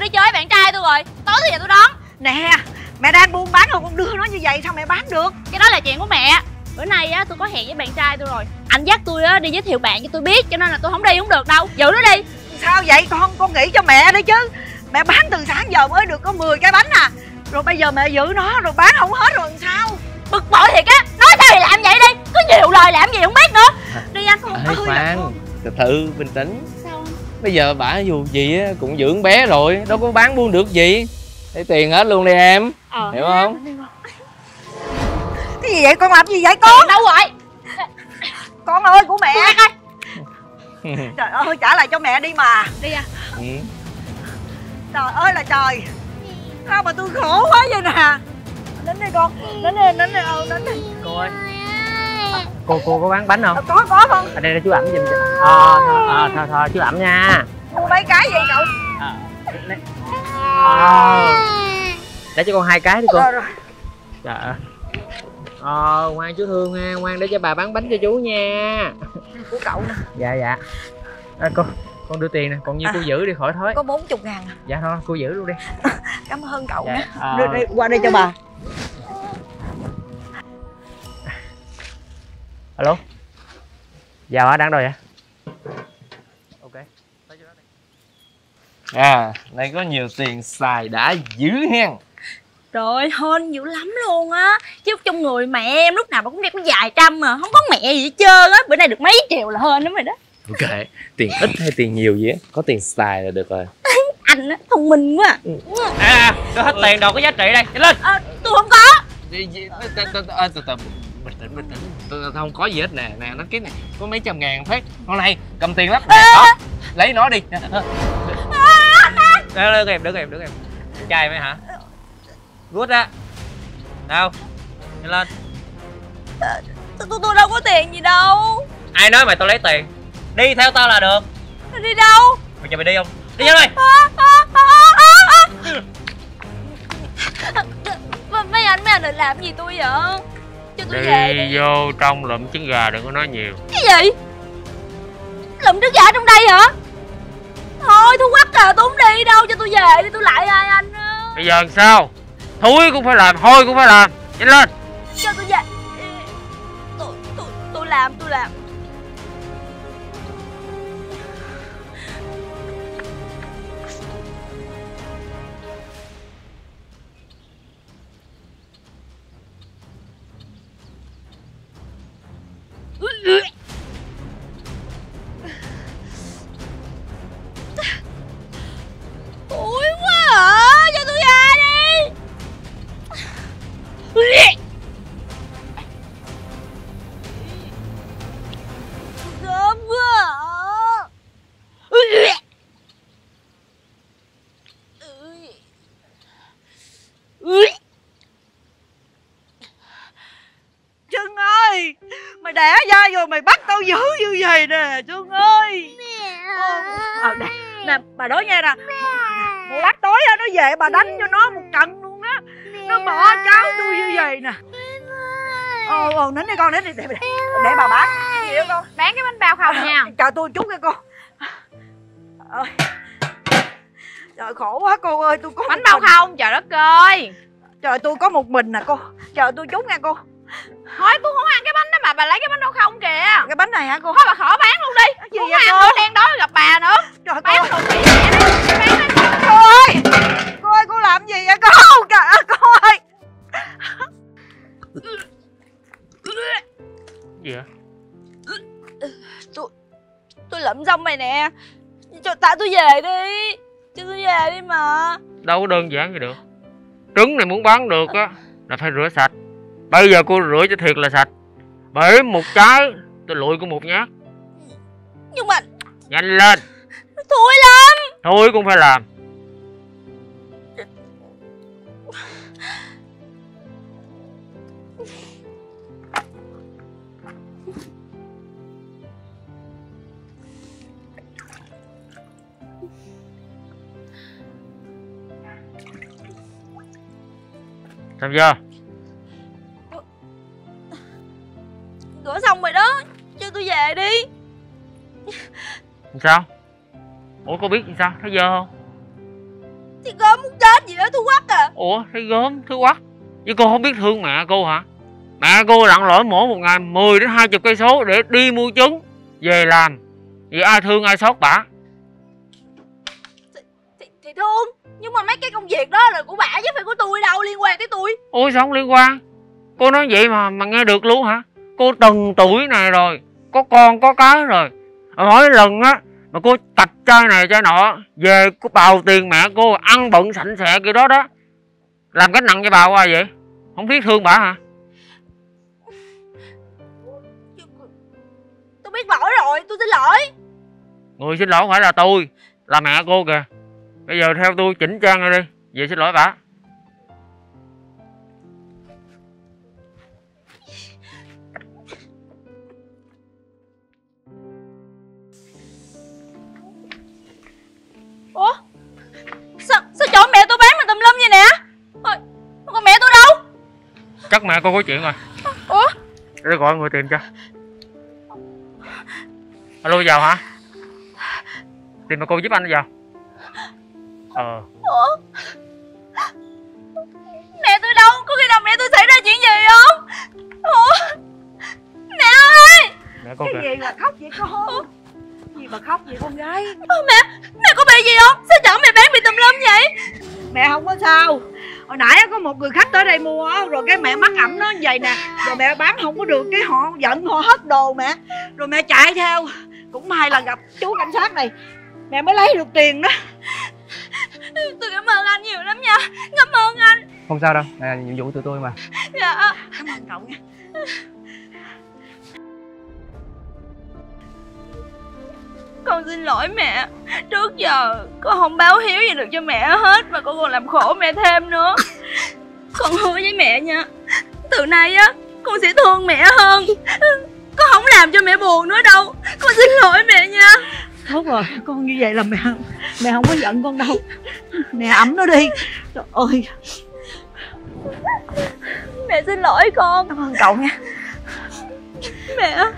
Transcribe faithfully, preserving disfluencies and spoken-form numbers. đi chơi với bạn trai tôi rồi, tối tới giờ tôi đón. Nè, mẹ đang buôn bán rồi con đưa nó như vậy sao mẹ bán được? Cái đó là chuyện của mẹ. Bữa nay á, tôi có hẹn với bạn trai tôi rồi. Anh dắt tôi á, đi giới thiệu bạn cho tôi biết, cho nên là tôi không đi không được đâu. Giữ nó đi. Sao vậy con, con nghĩ cho mẹ đấy chứ. Mẹ bán từ sáng giờ mới được có mười cái bánh à. Rồi bây giờ mẹ giữ nó rồi bán không hết rồi làm sao? Bực bội thiệt á, nói sao thì làm vậy đi. Cứ nhiều lời làm gì không biết nữa. Đi anh không ơi. Khoan, từ từ bình tĩnh. Sao không? Bây giờ bả dù gì cũng giữ con bé rồi, đâu có bán buôn được gì. Để tiền hết luôn đi em, ờ, hiểu không? Cái gì vậy con, làm gì vậy con? Đâu rồi? Con ơi của mẹ. Trời ơi trả lại cho mẹ đi mà. Đi à? Ừ. Trời ơi là trời. Sao mà tôi khổ quá vậy nè. Đến đây con, đến đây, đến đây, ờ, đến đây. Cô ơi. Cô, cô có bán bánh không? Có, có con. Ở đây là chú ẩm giùm cho. Ờ, thôi, thôi, thôi, chú ẩm nha. Mua mấy cái vậy cậu? Ờ. Ờ. Để cho con hai cái đi cô. Rồi, rồi. Trời ơi. Ờ, ngoan chú thương nha, ngoan để cho bà bán bánh cho chú nha. Của cậu nè. Dạ, dạ. À, cô, con đưa tiền nè, còn nhiêu à, cô giữ đi khỏi thối. Có bốn mươi ngàn à? Dạ thôi, cô giữ luôn đi. Cảm ơn cậu dạ, nè. Ờ. Đưa đây, qua đây cho bà. Alo. Dạ, bà đang đâu vậy? Ok. À, này có nhiều tiền xài đã dữ hen. Trời hên dữ lắm luôn á. Chứ trong người mẹ em lúc nào mà cũng đeo có vài trăm à. Không có mẹ gì hết trơn á. Bữa nay được mấy triệu là hên lắm rồi đó. Ok, tiền ít hay tiền nhiều gì á, có tiền xài là được rồi. Anh á, thông minh quá. À, có hết tiền đâu có giá trị đây, nhanh lên. Ờ, tôi không có. Từ từ, bình tĩnh, bình tĩnh. Tôi không có gì hết nè, nè, nó cái này có mấy trăm ngàn phát. Con này, cầm tiền lắm, lấy nó đi. Được em, được em, được em. Trai mày hả? Rút ra. Đâu? Nhanh lên. Tôi đâu có tiền gì đâu. Ai nói mày tao lấy tiền? Đi theo tao là được. Đi đâu? Mày cho mày đi không? Đi nhanh đi. Mấy anh, mấy anh định làm gì tôi vậy? Cho tôi về đi. Đi vô trong lụm trứng gà đừng có nói nhiều. Cái gì? Lụm trứng gà trong đây hả? Thôi tôi quắt à, tôi không đi đâu, cho tôi về đi, tôi lại ai anh. Bây giờ làm sao? Thúi cũng phải làm, hôi cũng phải làm. Nhanh lên. Cho tôi về. Tôi, tôi, tôi làm, tôi làm. Ủi quá hả? Cho tôi ra đi. Gớm quá hả? Trưng ơi, mày đẻ ra rồi mày bắt tao giữ như vậy nè Trưng ơi. Ờ, nè, nè, bà nói nghe nè. Lát tối nó về bà đánh cho nó một trận luôn á. Nó bỏ cháu tôi như vậy nè. Ồ, ồ, nín đi con, nín đi. Để, để bà bán. Gì đó con? Bán cái bánh bao không nha. Chờ tôi chút nha con. Ôi. Trời khổ quá cô ơi, tôi có bánh bao không? Trời đất ơi. Trời tôi có một mình nè cô. Chờ tôi chút nha cô. Thôi tôi không ăn cái bánh đó mà bà lấy cái bánh đâu không kìa. Cái bánh này hả cô? Thôi bà khỏi bán luôn đi. Gì vậy cô? Tôi đang đói gặp bà nữa. Trời ơi. Bán luôn đi. Cô ơi, cô ơi, cô làm gì vậy cô? Trời ơi, cô ơi. Gì vậy? Tôi, tôi lụm xong mày nè. Cho tao tôi về đi. Cho tôi về đi mà. Đâu có đơn giản gì được. Trứng này muốn bán được á là phải rửa sạch. Bây giờ cô rửa cho thiệt là sạch. Bể một cái, tôi lụi cô một nhát. Nhưng mà... Nhanh lên. Thúi lắm. Thúi cũng phải làm. Làm sao? Rửa xong rồi đó, cho tôi về đi. Sao? Ủa cô biết làm sao? Thấy dơ không? Thì gớm muốn chết gì đó Thu Quắc à. Ủa thì gớm Thu Quắc chứ cô không biết thương mẹ cô hả? Mẹ cô lặn lội mỗi một ngày mười đến hai mươi cây số để đi mua trứng về làm, vì ai thương ai xót bả. Thì thương, nhưng mà mấy cái công việc đó là của bả chứ phải của tôi đâu, liên quan tới tôi. Ôi sao không liên quan? Cô nói vậy mà mà nghe được luôn hả? Cô từng tuổi này rồi, có con có cái rồi, mỗi lần á mà cô tạch chai này chai nọ về cô bào tiền mẹ cô ăn bận sảnh sẹ kiểu đó đó, làm cái nặng cho bà qua vậy, không biết thương bà hả? Tôi biết lỗi rồi, tôi xin lỗi. Người xin lỗi phải là tôi, là mẹ cô kìa. Bây giờ theo tôi chỉnh trang ra đi, về xin lỗi bà. Ủa sao, sao chỗ mẹ tôi bán mà tùm lum vậy nè? Còn mẹ tôi đâu? Chắc mẹ cô có chuyện rồi. Ủa? Để gọi người tìm cho. Alo vào hả? Tìm mà cô giúp anh vào. Ờ Ủa? Mẹ tôi đâu? Có khi nào mẹ tôi xảy ra chuyện gì không? Ủa? Mẹ ơi! Mẹ cô cái kìa. Gì mà khóc vậy con? Gì mà khóc vậy con gái? Ô, mẹ! Mẹ có bị gì không? Sao chở mẹ bán bị tùm lum vậy? Mẹ không có sao. Hồi nãy có một người khách tới đây mua rồi cái mẹ mắc ẩm nó vậy nè, rồi mẹ bán không có được, cái họ giận họ hết đồ mẹ, rồi mẹ chạy theo. Cũng may là gặp chú cảnh sát này mẹ mới lấy được tiền đó. Tôi cảm ơn anh nhiều lắm nha, cảm ơn anh. Không sao đâu, này là nhiệm vụ tụi tôi mà. Dạ cảm ơn cậu nha. Con xin lỗi mẹ, trước giờ con không báo hiếu gì được cho mẹ hết mà con còn làm khổ mẹ thêm nữa. Con hứa với mẹ nha, từ nay á con sẽ thương mẹ hơn, con không làm cho mẹ buồn nữa đâu. Con xin lỗi mẹ nha. Tốt rồi, con như vậy là mẹ mẹ không có giận con đâu. Mẹ ẩm nó đi. Trời ơi, mẹ xin lỗi con. Cảm ơn cậu nha mẹ.